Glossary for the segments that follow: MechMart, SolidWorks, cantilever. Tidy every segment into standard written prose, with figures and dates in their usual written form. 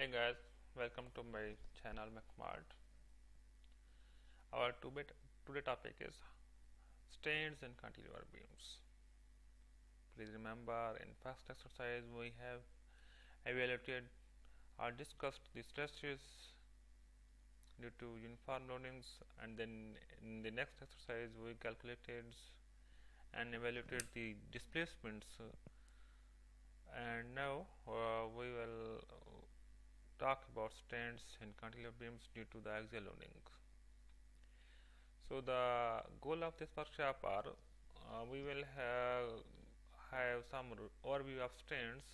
Hey guys, welcome to my channel MechMart. Our today topic is strains in cantilever beams. Please remember, in first exercise we have evaluated or discussed the stresses due to uniform loadings, and then in the next exercise we calculated and evaluated the displacements, and now we will talk about strains in cantilever beams due to the axial loading. So the goal of this workshop are we will have some overview of strains,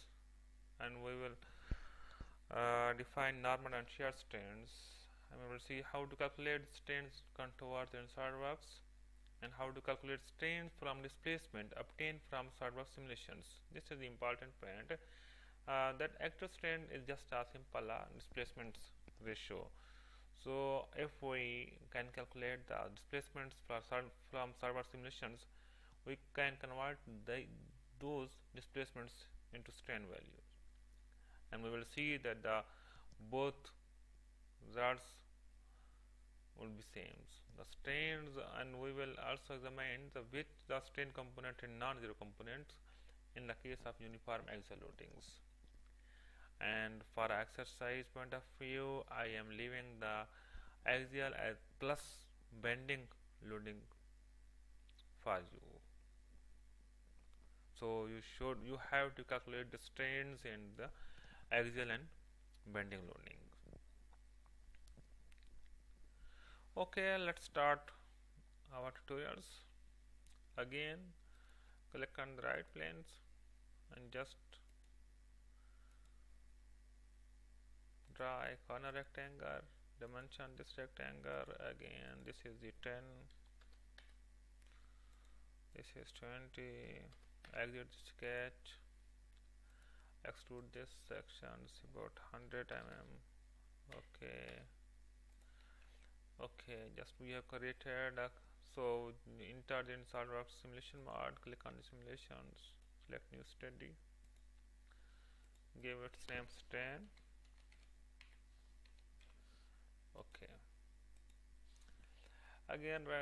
and we will define normal and shear strains, and we will see how to calculate strains contours in SolidWorks and how to calculate strains from displacement obtained from SolidWorks simulations. This is the important point, that actual strain is just as simple as displacement ratio. So if we can calculate the displacements from SolidWorks simulations, we can convert those displacements into strain values, and we will see that both results will be same, the strains, and we will also examine the strain component and non-zero components in the case of uniform axial loadings. And for exercise point of view, I am leaving the axial as plus bending loading for you. So you have to calculate the strains in the axial and bending loading. Okay, let's start our tutorials. Again, click on the right planes and just draw a corner rectangle, dimension this rectangle. Again, this is the 10, this is 20, exit the sketch, extrude this section, it's about 100 mm. Okay, just we have created a, so enter in SolidWorks simulation mode, click on the simulations, select new study, give its name strain. Okay, again we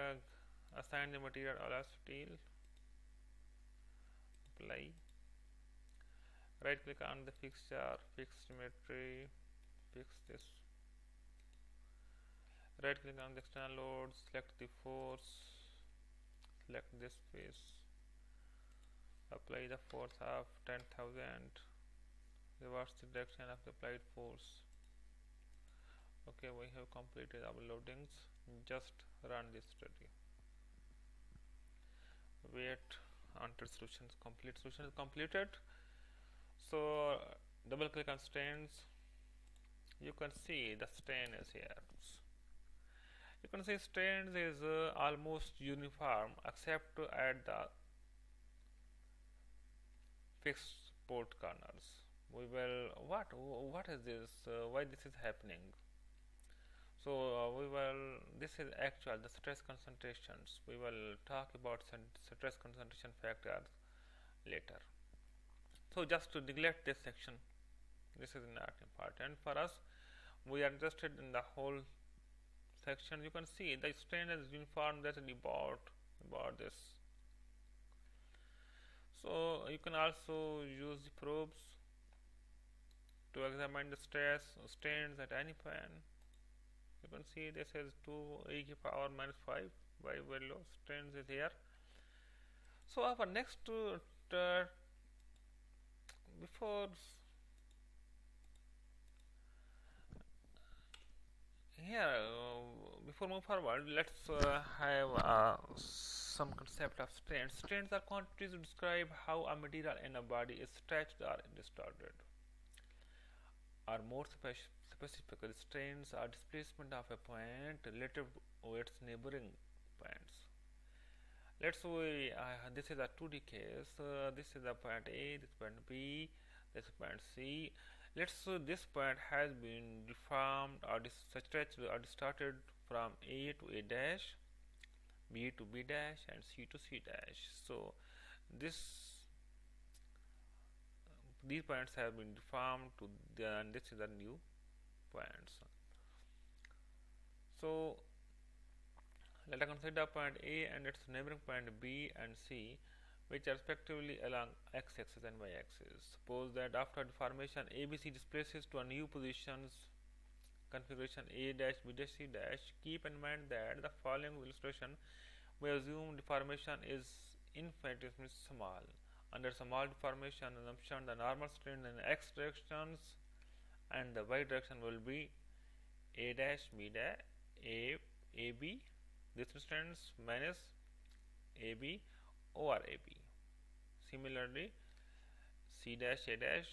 assign the material alloy steel, apply, right click on the fixture, fix symmetry, fix this. Right click on the external load, select the force, select this face, apply the force of 10,000, reverse the direction of the applied force. Okay, we have completed our loadings. Just run this study. Wait until solution is complete. Solution is completed. So double click on strains. You can see the strain is here. You can see strains is almost uniform except at the fixed port corners. We will what is this? Why this is happening? So we will. This is actual the stress concentrations. We will talk about stress concentration factors later. So just to neglect this section. This is not important for us. We are interested in the whole section. You can see the strain is uniform, that is about this. So you can also use the probes to examine the strains at any point. You can see this is 2e⁻⁴ by very low strains is here. So our next before here, before move forward, let's have some concept of strains. Strains are quantities to describe how a material in a body is stretched or distorted. Or more specifically, strains are displacement of a point relative to its neighboring points. Let's say this is a 2D case. This is a point A, this point B, this point C. Let's say this point has been deformed or stretched or distorted from A to A dash, B to B dash, and C to C dash. So these points have been deformed, and this is a new points. So let us consider point A and its neighboring point B and C, which are respectively along x-axis and y-axis. Suppose that after deformation ABC displaces to a new positions configuration A dash B dash C dash. Keep in mind that the following illustration we assume deformation is infinitesimally small. Under small deformation assumption, the normal strain in x directions and the y direction will be A dash B dash AB this instance minus AB over AB. Similarly, C dash A dash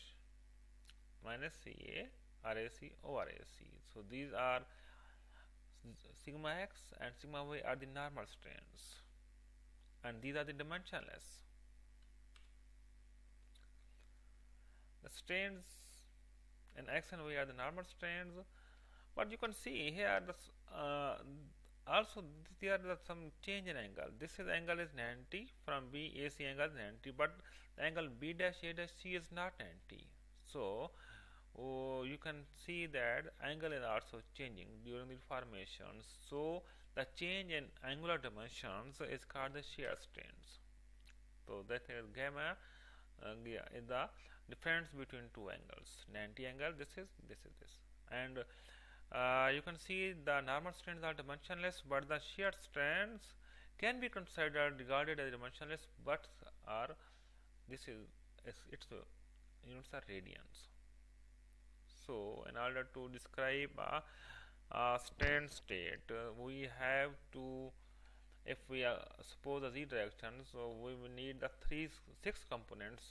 minus CA RAC over AC. So these are sigma x and sigma y are the normal strains, and these are the dimensionless. The strains in x and y are the normal strains, but you can see here the also there are some change in angle. This is angle is 90 from B, AC angle is 90, but the angle B dash A dash C is not 90. So you can see that angle is also changing during the deformation. So the change in angular dimensions is called the shear strains. So that is gamma is the difference between two angles. 90 angle, this is this, and you can see the normal strains are dimensionless, but the shear strains can be considered regarded as dimensionless, but are this is its units are radians. So, in order to describe a strain state, we have to, if we suppose a z direction, so we will need the six components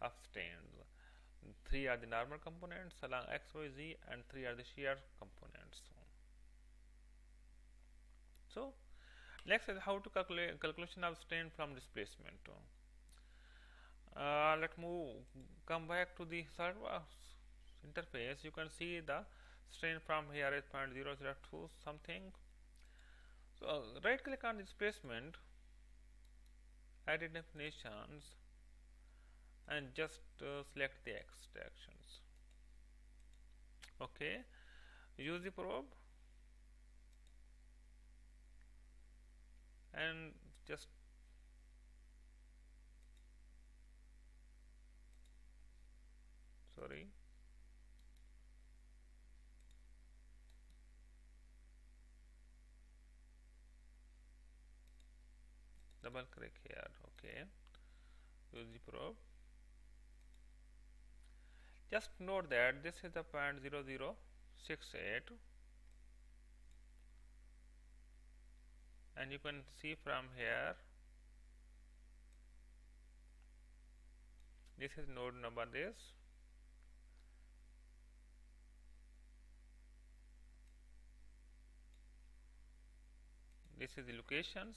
of strains. Three are the normal components along x, y, z, and three are the shear components. So, next is how to calculate calculation of strain from displacement. Come back to the SolidWorks interface. You can see the strain from here is 0.002 something. So right click on displacement, edit definitions, and just select the x directions. Okay, use the probe and just double click here. Okay, use the probe. Just note that this is the 0.0068, and you can see from here this is node number this. This is the locations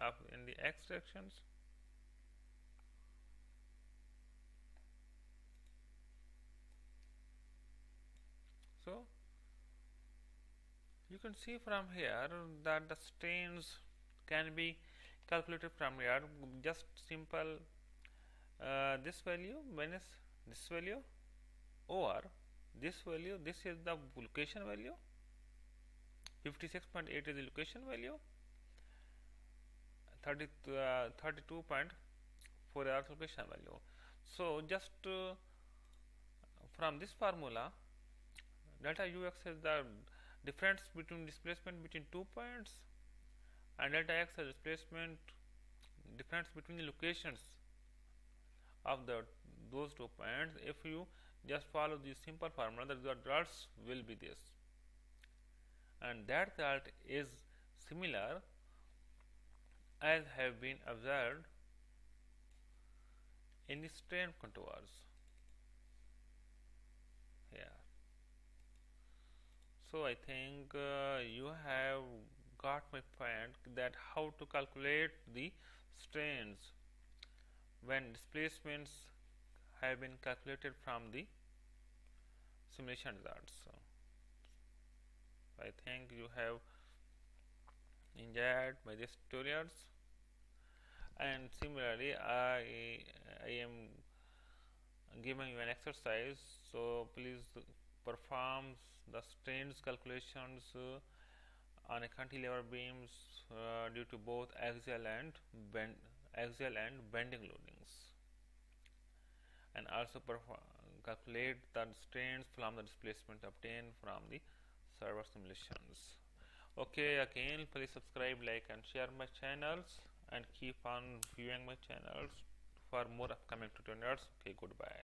up in the x directions, so you can see from here that the strains can be calculated from here. Just simple this value minus this value over this value. This is the location value. 56.8 is the location value, 32.4 are location value. So just from this formula, delta ux is the difference between displacement between two points, and delta x is displacement difference between the locations of those two points. If you just follow this simple formula, the results will be this. And that result is similar as have been observed in the strain contours here. So I think you have got my point that how to calculate the strains when displacements have been calculated from the simulation results. I think you have enjoyed my these tutorials, and similarly I am given you an exercise, so please perform the strains calculations on a cantilever beams due to both axial and bending loadings, and also calculate the strains from the displacement obtained from the server simulations. Okay, again please subscribe, like and share my channels, and keep on viewing my channels for more upcoming tutorials. Okay, goodbye.